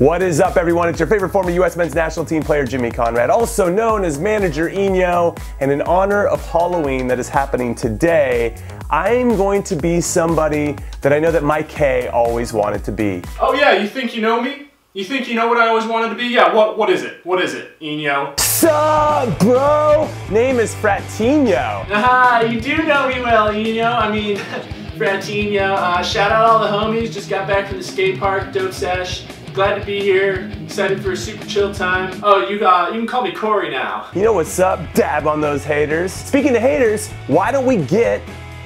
What is up, everyone? It's your favorite former U.S. men's national team player, Jimmy Conrad, also known as manager Eno. And in honor of Halloween that is happening today, I'm going to be somebody that I know that Mike K always wanted to be. Oh yeah, you think you know me? You think you know what I always wanted to be? Yeah, what is it? What is it, Eno? Sup, bro? Name is Fratino. Ah, you do know me well, Eno. I mean, Fratino. Shout out all the homies. Just got back from the skate park, dope sesh. Glad to be here, excited for a super chill time. Oh, you can call me Corey now. You know what's up, dab on those haters. Speaking of haters, why don't we get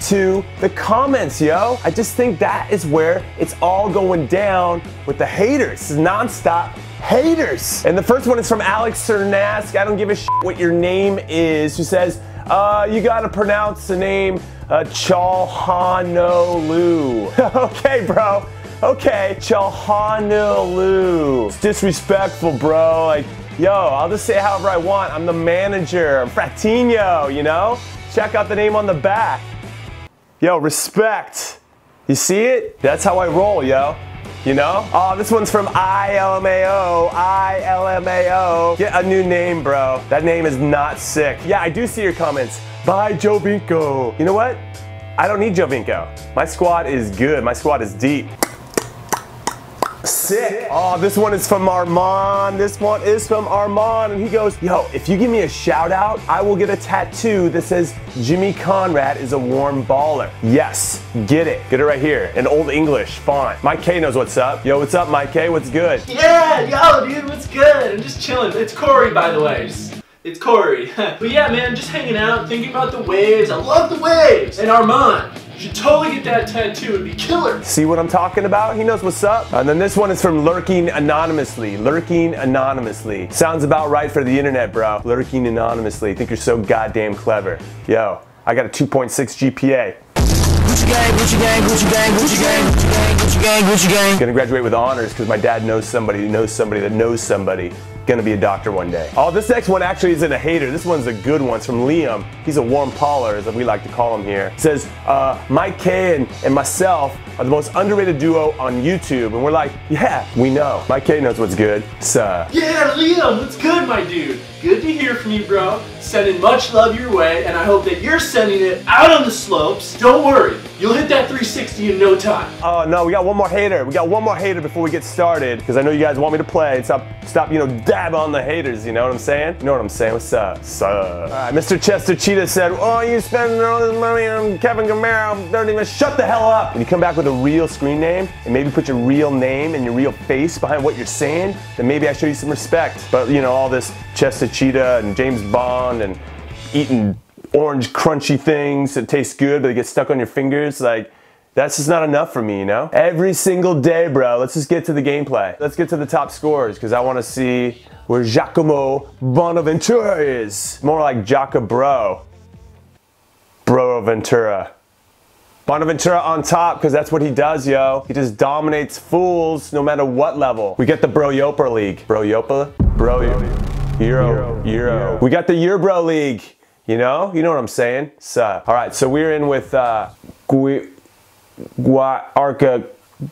to the comments, yo? I just think that is where it's all going down with the haters, nonstop haters. And the first one is from Alex Sernask. I don't give a shit what your name is, who says, you gotta pronounce the name Çalhanoğlu. Okay, bro. Okay, Çalhanoğlu. It's disrespectful, bro. Like, yo, I'll just say however I want. I'm the manager. I'm Fratino, you know? Check out the name on the back. Yo, respect. You see it? That's how I roll, yo. You know? Oh, this one's from ILMAO. ILMAO. Get a new name, bro. That name is not sick. Yeah, I do see your comments. Bye, Jovinko. You know what? I don't need Jovinko. My squad is good. My squad is deep. Sick. Oh, this one is from Armand. This one is from Armand. And he goes, yo, if you give me a shout out, I will get a tattoo that says Jimmy Conrad is a warm baller. Yes, get it. Get it right here in Old English font. Mike K knows what's up. Yo, what's up, Mike K? What's good? Yeah, yo, dude, what's good? I'm just chilling. It's Corey, by the way. It's Corey. But yeah, man, just hanging out, thinking about the waves. I love the waves. And Armand, you should totally get that tattoo. It'd be killer. See what I'm talking about? He knows what's up. And then this one is from Lurking Anonymously. Lurking Anonymously. Sounds about right for the internet, bro. Lurking Anonymously. Think you're so goddamn clever. Yo, I got a 2.6 GPA. Gucci gang, Gucci gang, Gucci gang, Gucci gang, Gucci gang, Gucci gang, Gucci gang. Gonna graduate with honors because my dad knows somebody who knows somebody that knows somebody. Gonna be a doctor one day. Oh, this next one actually isn't a hater. This one's a good one. It's from Liam. He's a warm baller, as we like to call him here. It says, Mike K and myself are the most underrated duo on YouTube. And we're like, yeah, we know. Mike K knows what's good, so. Yeah, Liam, what's good, my dude? Good to hear from you, bro. Sending much love your way, and I hope that you're sending it out on the slopes. Don't worry, you'll hit that 360 in no time. Oh, no, we got one more hater. We got one more hater before we get started, because I know you guys want me to play. Stop, you know, dab on the haters, you know what I'm saying? You know what I'm saying? What's up? All right, Mr. Chester Cheetah said, oh, you spending all this money on Kevin Gameiro. Don't even shut the hell up. When you come back with a real screen name, and maybe put your real name and your real face behind what you're saying, then maybe I show you some respect. But, you know, all this Chester Cheetah and James Bond and eating orange crunchy things that taste good but they get stuck on your fingers, like, that's just not enough for me, you know? Every single day, bro. Let's just get to the gameplay. Let's get to the top scores, because I want to see where Giacomo Bonaventura is. More like Giacobro. Broventura. Bonaventura on top, because that's what he does, yo. He just dominates fools no matter what level. We get the Bro Yoper League. Bro Yoper? Bro Yoper. Euro. We got the Eurbro League. You know what I'm saying? So, all right, so we're in with Arca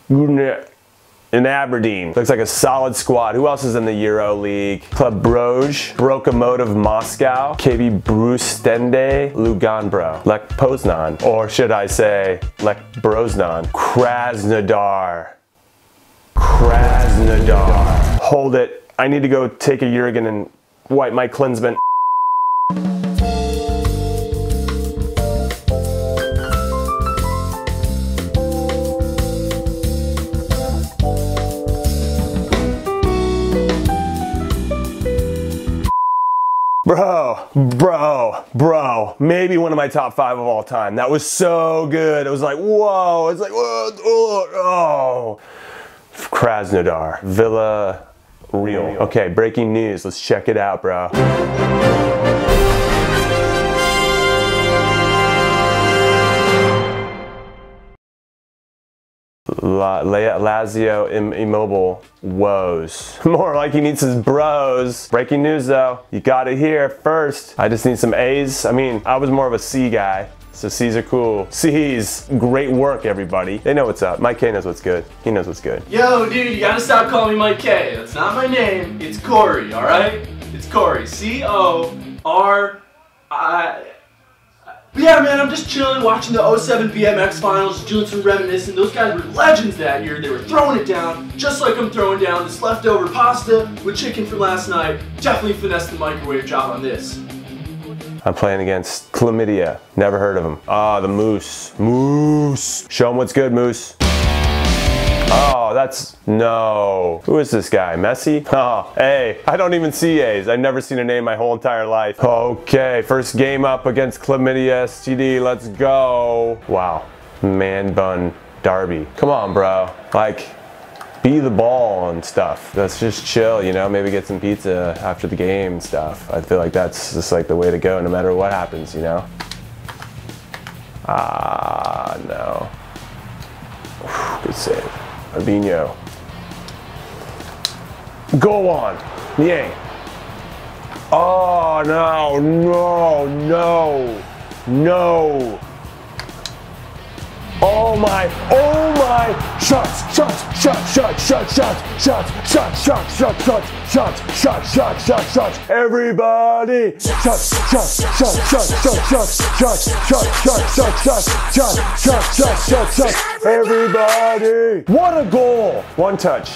in Aberdeen. Looks like a solid squad. Who else is in the Euro League? Club Broge, Broca Motive Moscow, KB Brustende, Luganbro, Lech Poznań, or should I say Lech Poznań, Krasnodar. Hold it. I need to go take a Jurgen and wipe my Klinsmann. Bro, maybe one of my top five of all time. That was so good. It was like, whoa, it's like, oh. Krasnodar, Villa Real. Okay, breaking news, let's check it out, bro. Lazio Immobile woes. More like he needs his bros. Breaking news though, you got it here first. I just need some A's. I mean, I was more of a C guy. So C's are cool. C's, great work, everybody. They know what's up. Mike K knows what's good. He knows what's good. Yo, dude, you gotta stop calling me Mike K. That's not my name. It's Corey, all right? It's Corey. C-O-R-I... But yeah, man, I'm just chilling, watching the 07 BMX finals, doing some reminiscing. Those guys were legends that year. They were throwing it down, just like I'm throwing down this leftover pasta with chicken from last night. Definitely finessed the microwave job on this. I'm playing against Chlamydia. Never heard of him. Ah, the Moose. Moose. Show him what's good, Moose. Oh, that's... no. Who is this guy? Messi? Oh, hey. I don't even see A's. I've never seen a name my whole entire life. Okay, first game up against Chlamydia STD. Let's go. Wow. Man bun derby. Come on, bro. Like, be the ball and stuff. Let's just chill, you know? Maybe get some pizza after the game and stuff. I feel like that's just like the way to go no matter what happens, you know? Ah, no. Whew, good save. Albino. Go on. Yeah. Oh, no, no, no, no. Oh my, shots, shots, shots, shots, shots, shots, shots, shots, shots, shots, shots, shots, shots, shots, shots, everybody, shots, shots, shots, shots, shots, shots, shots, shots, shots, shots, shots, shots, shots, shots, shots, shots, everybody. What a goal. One touch,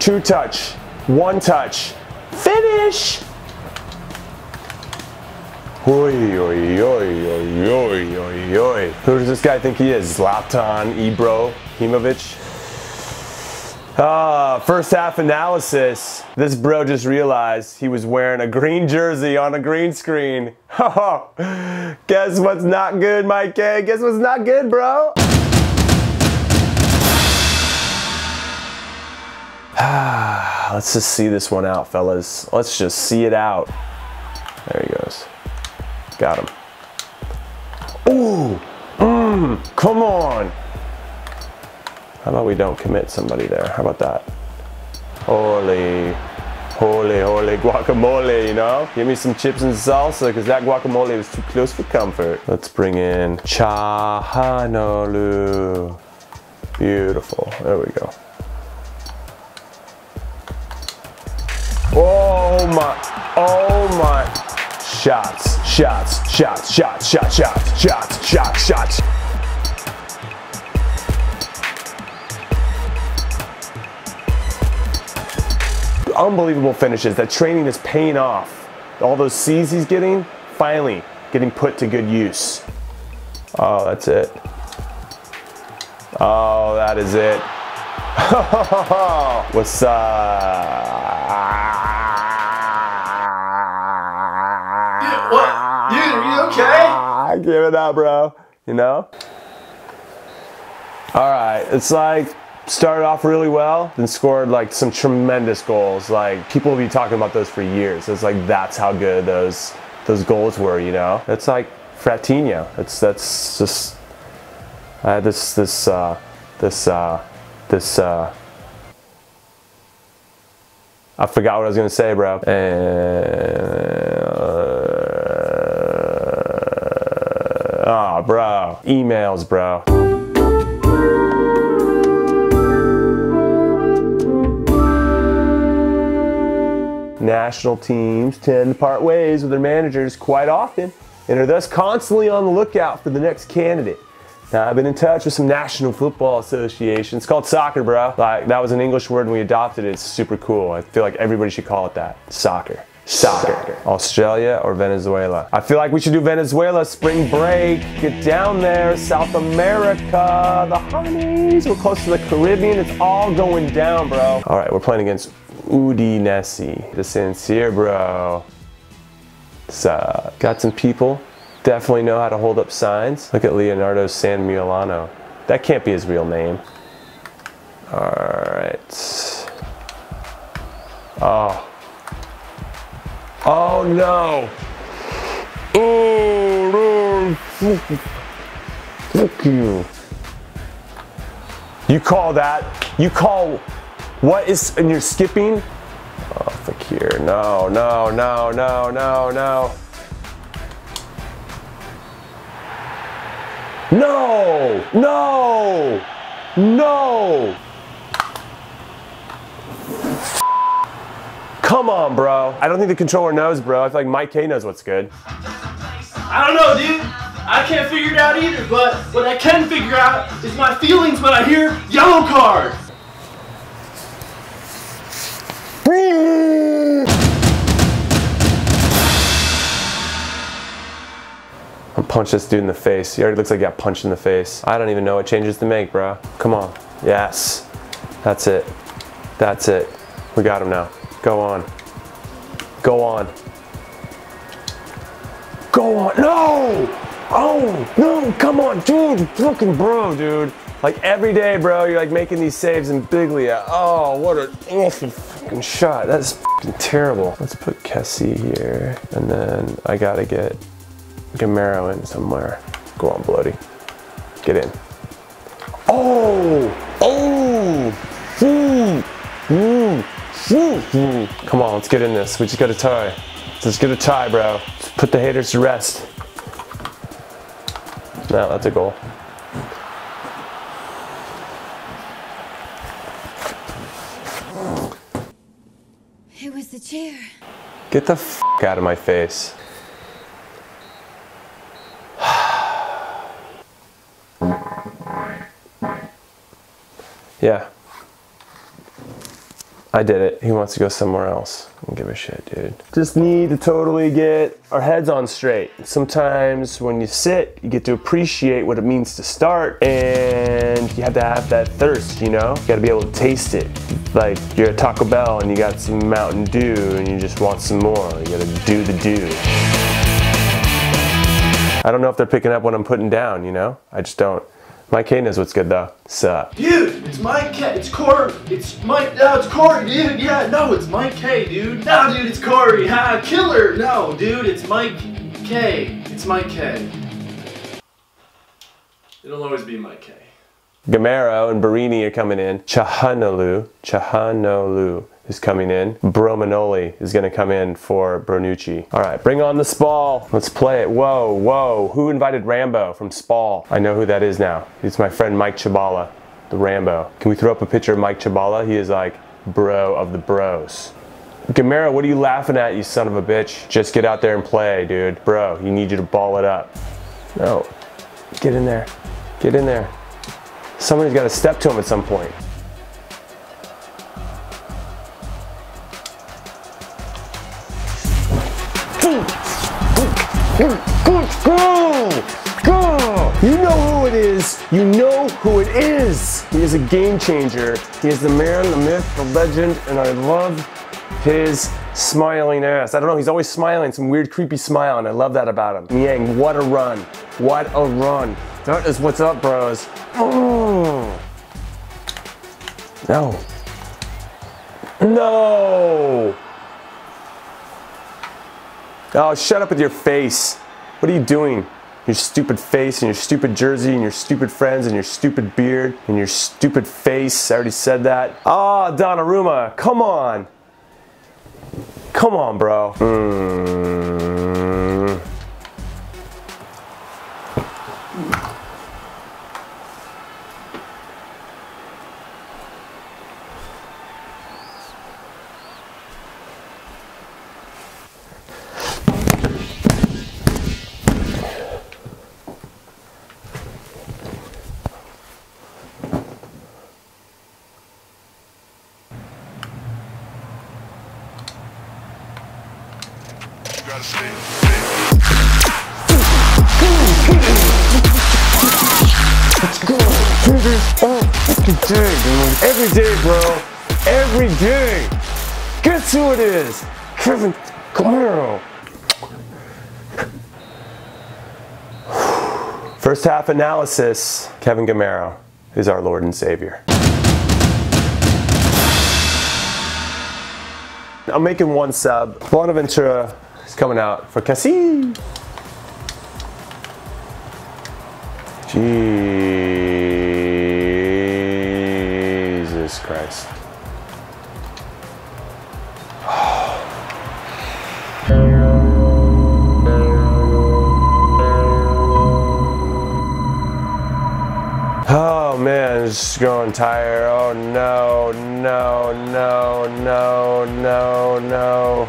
two touch, one touch, finish. Oi, oi, oi, oi, oi, oi, oi. Who does this guy think he is? Zlatan, Ibro, Himovic? Ah, first half analysis. This bro just realized he was wearing a green jersey on a green screen. Guess what's not good, Mike K? Guess what's not good, bro? Let's just see this one out, fellas. Let's just see it out. There he goes. Got him. Ooh, come on. How about we don't commit somebody there? How about that? Holy, holy, holy guacamole, you know? Give me some chips and salsa, because that guacamole was too close for comfort. Let's bring in Çalhanoğlu. Beautiful, there we go. Oh my. Shots, shots, shots, shots, shots, shots, shots, shots, shots. Unbelievable finishes. That training is paying off. All those C's he's getting, finally getting put to good use. Oh, that's it. Oh, that is it. What's up? What? You okay? I give it up, bro. You know? All right, it's like started off really well, then scored like some tremendous goals. Like people will be talking about those for years. It's like that's how good those goals were, you know? It's like Fratinho. That's just I had this I forgot what I was gonna say, bro. Oh, bro. Emails, bro. National teams tend to part ways with their managers quite often and are thus constantly on the lookout for the next candidate. Now, I've been in touch with some national football associations. It's called soccer, bro. Like, that was an English word and we adopted it. It's super cool. I feel like everybody should call it that. Soccer. Soccer. Australia or Venezuela? I feel like we should do Venezuela. Spring break. Get down there. South America. The honeys. We're close to the Caribbean. It's all going down, bro. All right, we're playing against Udinese. The sincere, bro. So, got some people. Definitely know how to hold up signs. Look at Leonardo San Milano. That can't be his real name. All right. Oh. Oh no! Oh no! Fuck you! You call that? You call what is? And you're skipping? Oh, fuck here! No! No! No! No! No! No! No! No! No! Come on, bro. I don't think the controller knows, bro. I feel like Mike K knows what's good. I don't know, dude. I can't figure it out either, but what I can figure out is my feelings when I hear yellow card. I'll punch this dude in the face. He already looks like he got punched in the face. I don't even know what changes to make, bro. Come on. Yes. That's it. That's it. We got him now. Go on. Go on. Go on. No! Oh, no, come on, dude. Fucking bro, dude. Like every day, bro, you're like making these saves in Biglia. Oh, what an awful fucking shot. That's fucking terrible. Let's put Kessie here. And then I gotta get Gameiro in somewhere. Go on, Bloody. Get in. Oh! Oh! Come on, let's get in this. We just got a tie. Let's get a tie, bro. Let's put the haters to rest. No, that's a goal. It was the chair. Get the f out of my face. Yeah. I did it. He wants to go somewhere else. I don't give a shit, dude. Just need to totally get our heads on straight. Sometimes when you sit, you get to appreciate what it means to start, and you have to have that thirst, you know? You gotta be able to taste it. Like, you're at Taco Bell and you got some Mountain Dew and you just want some more. You gotta do the do. I don't know if they're picking up what I'm putting down, you know? I just don't. Mike K knows what's good though. Sup? Dude, it's Mike K, it's Corey, it's Mike, no, it's Corey, dude, yeah, no, it's Mike K, dude. No, dude, it's Corey, ha, killer, no, dude, it's Mike K, it's Mike K. It'll always be Mike K. Gameiro and Barini are coming in. Çalhanoğlu is coming in. Bromanoli is gonna come in for Bronucci. All right, bring on the Spal. Let's play it. Whoa, whoa. Who invited Rambo from Spal? I know who that is now. It's my friend Mike Chabala, the Rambo. Can we throw up a picture of Mike Chabala? He is like bro of the bros. Gameiro, what are you laughing at, you son of a bitch? Just get out there and play, dude. Bro, you need you to ball it up. No, get in there. Get in there. Somebody's got to step to him at some point. Go! You know who it is. You know who it is. He is a game changer. He is the man, the myth, the legend, and I love his smiling ass. I don't know, he's always smiling, some weird creepy smile, and I love that about him. Yang, what a run. What a run. That is what's up, bros. Oh. No. No! Oh, shut up with your face. What are you doing? Your stupid face and your stupid jersey and your stupid friends and your stupid beard and your stupid face. I already said that. Ah, Donnarumma, come on. Come on, bro. Let's go. Every day, bro. Every day. Guess who it is? Kevin Gameiro. First half analysis. Kevin Gameiro is our Lord and Savior. I'm making one sub. Bonaventura is coming out for Kessie. Jesus Christ. is growing tired. Oh no, no, no, no, no, no.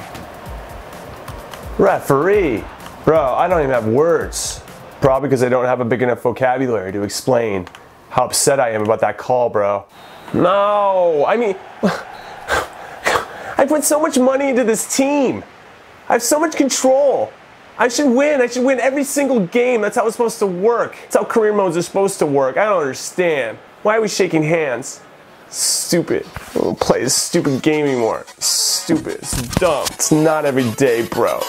Referee. Bro, I don't even have words. Probably because I don't have a big enough vocabulary to explain how upset I am about that call, bro. No, I mean, I put so much money into this team. I have so much control. I should win every single game. That's how it's supposed to work. That's how career modes are supposed to work. I don't understand. Why are we shaking hands? Stupid. I don't play this stupid game anymore. Stupid, it's dumb. It's not every day, bro.